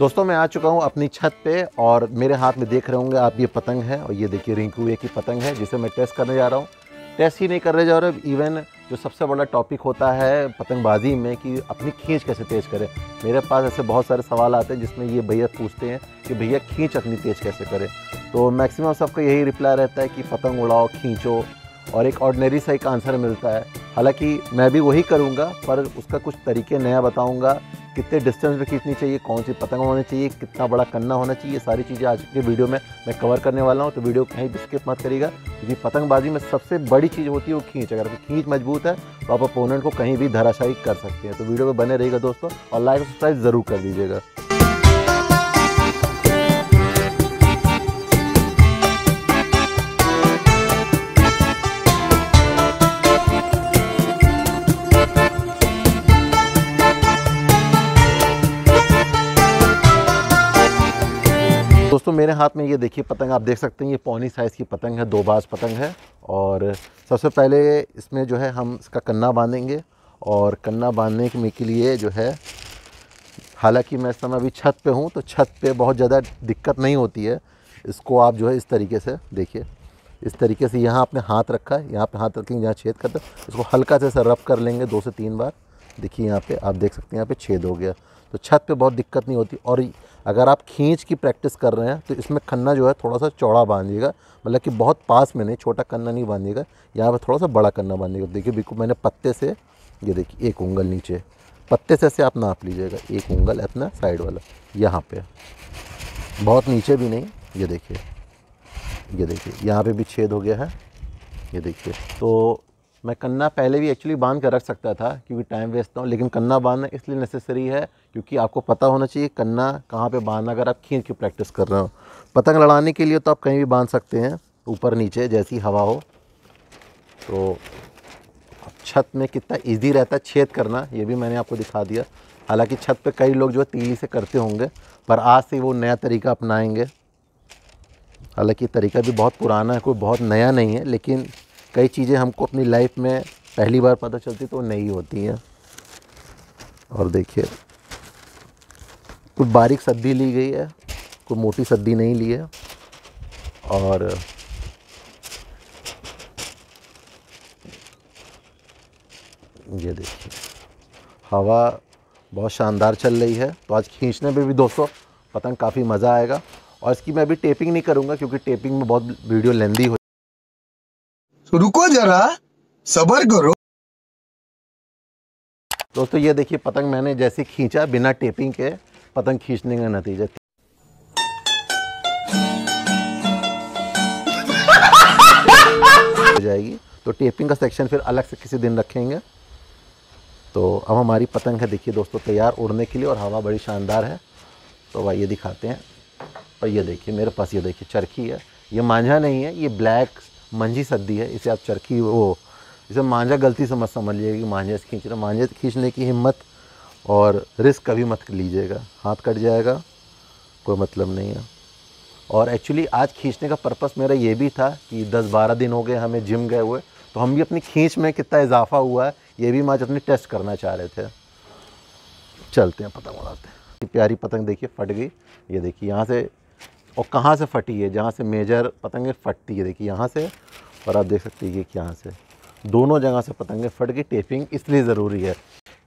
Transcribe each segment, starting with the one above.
दोस्तों मैं आ चुका हूँ अपनी छत पे और मेरे हाथ में देख रहे होंगे आप, ये पतंग है और ये देखिए रिंकू एक ही पतंग है जिसे मैं टेस्ट करने जा रहा हूँ। टेस्ट ही नहीं करने जा रहा हूँ, इवन जो सबसे बड़ा टॉपिक होता है पतंगबाजी में कि अपनी खींच कैसे तेज़ करें। मेरे पास ऐसे बहुत सारे सवाल आते हैं जिसमें ये भैया पूछते हैं कि भैया खींच अपनी तेज़ कैसे करें, तो मैक्सिमम सबका यही रिप्लाई रहता है कि पतंग उड़ाओ, खींचो, और एक ऑर्डिनरी सा एक आंसर मिलता है। हालांकि मैं भी वही करूंगा, पर उसका कुछ तरीके नया बताऊंगा, कितने डिस्टेंस में खींचनी चाहिए, कौन सी पतंग होनी चाहिए, कितना बड़ा कन्ना होना चाहिए, सारी चीज़ें आज के वीडियो में मैं कवर करने वाला हूं। तो वीडियो कहीं भी स्किप मत करिएगा, क्योंकि पतंगबाजी में सबसे बड़ी चीज़ होती है वो खींच। अगर खींच मजबूत है तो आप अपोनेंट को कहीं भी धराशायी कर सकते हैं। तो वीडियो में बने रहिएगा दोस्तों, और लाइक सब्सक्राइब ज़रूर कर दीजिएगा। दोस्तों मेरे हाथ में ये देखिए पतंग, आप देख सकते हैं ये पौनी साइज़ की पतंग है, दो बाज पतंग है। और सबसे पहले इसमें जो है हम इसका कन्ना बांधेंगे, और कन्ना बांधने के लिए जो है, हालांकि मैं इस समय अभी छत पे हूँ तो छत पे बहुत ज़्यादा दिक्कत नहीं होती है। इसको आप जो है इस तरीके से देखिए, इस तरीके से यहाँ आपने हाथ रखा है, यहाँ पर हाथ रखेंगे, यहाँ छेद करता है, इसको हल्का से रब कर लेंगे 2 से 3 बार। देखिए यहाँ पे आप देख सकते हैं यहाँ पे छेद हो गया, तो छत पे बहुत दिक्कत नहीं होती। और अगर आप खींच की प्रैक्टिस कर रहे हैं तो इसमें कन्ना जो है थोड़ा सा चौड़ा बांधिएगा, मतलब कि बहुत पास में नहीं, छोटा कन्ना नहीं बांधिएगा, यहाँ पे थोड़ा सा बड़ा कन्ना बांधिएगा। देखिए बिल्कुल मैंने पत्ते से, ये देखिए 1 उंगल नीचे, पत्ते से ऐसे आप नाप लीजिएगा 1 उंगल अपना साइड वाला, यहाँ पर बहुत नीचे भी नहीं। ये देखिए, ये देखिए यहाँ पर भी छेद हो गया है, ये देखिए। तो मैं कन्ना पहले भी एक्चुअली बांध कर रख सकता था क्योंकि टाइम वेस्ट ना हो, लेकिन कन्ना बांधना इसलिए नेसेसरी है क्योंकि आपको पता होना चाहिए कन्ना कहाँ पे बांधना। अगर आप खींच की प्रैक्टिस कर रहे हो पतंग लड़ाने के लिए तो आप कहीं भी बांध सकते हैं, ऊपर नीचे जैसी हवा हो। तो छत में कितना ईजी रहता है छेद करना, ये भी मैंने आपको दिखा दिया। हालाँकि छत पर कई लोग जो है तेज़ी से करते होंगे, पर आज से वो नया तरीका अपनाएँगे। हालाँकि तरीका भी बहुत पुराना है, कोई बहुत नया नहीं है, लेकिन कई चीज़ें हमको अपनी लाइफ में पहली बार पता चलती तो नहीं होती हैं। और देखिए कुछ बारीक सद्दी ली गई है, कोई मोटी सद्दी नहीं ली है। और ये देखिए हवा बहुत शानदार चल रही है, तो आज खींचने पे भी दोस्तों पतंग काफ़ी मज़ा आएगा। और इसकी मैं अभी टेपिंग नहीं करूँगा क्योंकि टेपिंग में बहुत वीडियो लेंदी हो। तो रुको जरा, सब्र करो दोस्तों। ये देखिए पतंग मैंने जैसे खींचा बिना टेपिंग के, पतंग खींचने का नतीजा। हो जाएगी तो टेपिंग का सेक्शन फिर अलग से किसी दिन रखेंगे। तो अब हमारी पतंग है देखिए दोस्तों तैयार उड़ने के लिए, और हवा बड़ी शानदार है। तो भाई ये दिखाते हैं, और ये देखिए मेरे पास ये देखिए चरखी है, ये मांझा नहीं है, ये ब्लैक मंझी सद्दी है, इसे आप चरखी, वो इसे मांझा गलती से मत समझिएगा कि मांझा से खींच रहे, मांझे से खींचने की हिम्मत और रिस्क कभी मत लीजिएगा, हाथ कट जाएगा, कोई मतलब नहीं है। और एक्चुअली आज खींचने का पर्पस मेरा ये भी था कि 10-12 दिन हो गए हमें जिम गए हुए, तो हम भी अपनी खींच में कितना इजाफा हुआ है ये भी हम आज अपनी टेस्ट करना चाह रहे थे। चलते हैं पतंग उड़ाते हैं। प्यारी पतंग देखिए फट गई, ये देखिए यहाँ से, और कहाँ से फटी है, जहाँ से मेजर पतंगें फटती है, देखिए यहाँ से, और आप देख सकते हैं कि यहाँ से, दोनों जगह से पतंगें फट गई। टेपिंग इसलिए ज़रूरी है,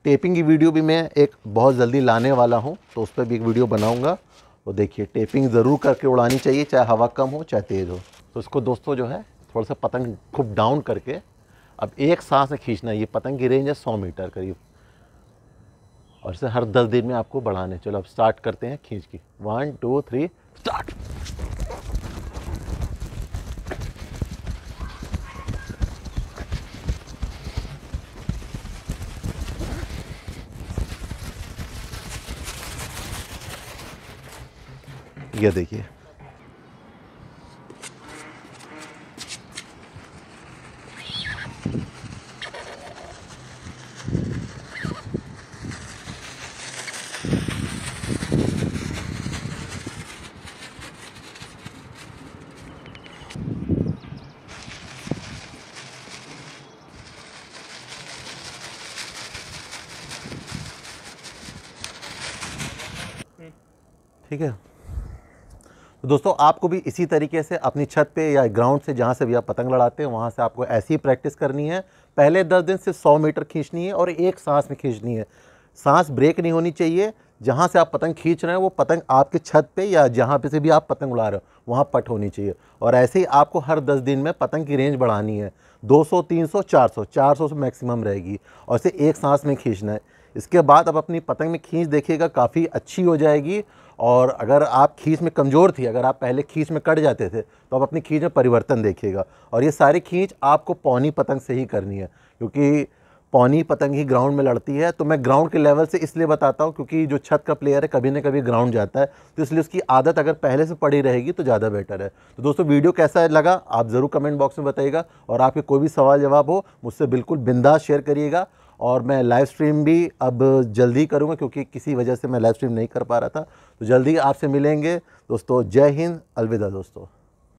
टेपिंग की वीडियो भी मैं एक बहुत जल्दी लाने वाला हूँ, तो उस पर भी एक वीडियो बनाऊँगा। तो देखिए टेपिंग ज़रूर करके उड़ानी चाहिए, चाहे हवा कम हो चाहे तेज़ हो। तो इसको दोस्तों जो है थोड़ा सा पतंग खूब डाउन करके अब एक सांस से खींचना है। ये पतंग की रेंज है 100 मीटर करीब, और इसे हर 10 दिन में आपको बढ़ाने। चलो अब स्टार्ट करते हैं खींच की, 1 2 3 स्टार्ट। ये देखिए ठीक है। तो दोस्तों आपको भी इसी तरीके से अपनी छत पे या ग्राउंड से जहाँ से भी आप पतंग लड़ाते हैं वहाँ से आपको ऐसी ही प्रैक्टिस करनी है। पहले 10 दिन सिर्फ 100 मीटर खींचनी है और एक सांस में खींचनी है, सांस ब्रेक नहीं होनी चाहिए। जहाँ से आप पतंग खींच रहे हैं वो पतंग आपके छत पे या जहाँ पे से भी आप पतंग उड़ा रहे हो वहाँ पट होनी चाहिए। और ऐसे ही आपको हर 10 दिन में पतंग की रेंज बढ़ानी है, 200, 300, 400, 400 से मैक्सिमम रहेगी और इसे एक सांस में खींचना है। इसके बाद आप अपनी पतंग में खींच देखिएगा काफ़ी अच्छी हो जाएगी। और अगर आप खींच में कमज़ोर थी, अगर आप पहले खींच में कट जाते थे, तो आप अपनी खींच में परिवर्तन देखिएगा। और ये सारी खींच आपको पौनी पतंग से ही करनी है, क्योंकि पौनी पतंग ही ग्राउंड में लड़ती है। तो मैं ग्राउंड के लेवल से इसलिए बताता हूँ क्योंकि जो छत का प्लेयर है कभी ना कभी ग्राउंड जाता है, तो इसलिए उसकी आदत अगर पहले से पड़ी रहेगी तो ज़्यादा बेटर है। तो दोस्तों वीडियो कैसा लगा आप ज़रूर कमेंट बॉक्स में बताइएगा, और आपके कोई भी सवाल जवाब हो मुझसे बिल्कुल बिंदास शेयर करिएगा। और मैं लाइव स्ट्रीम भी अब जल्दी करूँगा क्योंकि किसी वजह से मैं लाइव स्ट्रीम नहीं कर पा रहा था, तो जल्दी आपसे मिलेंगे दोस्तों। जय हिंद, अलविदा दोस्तों।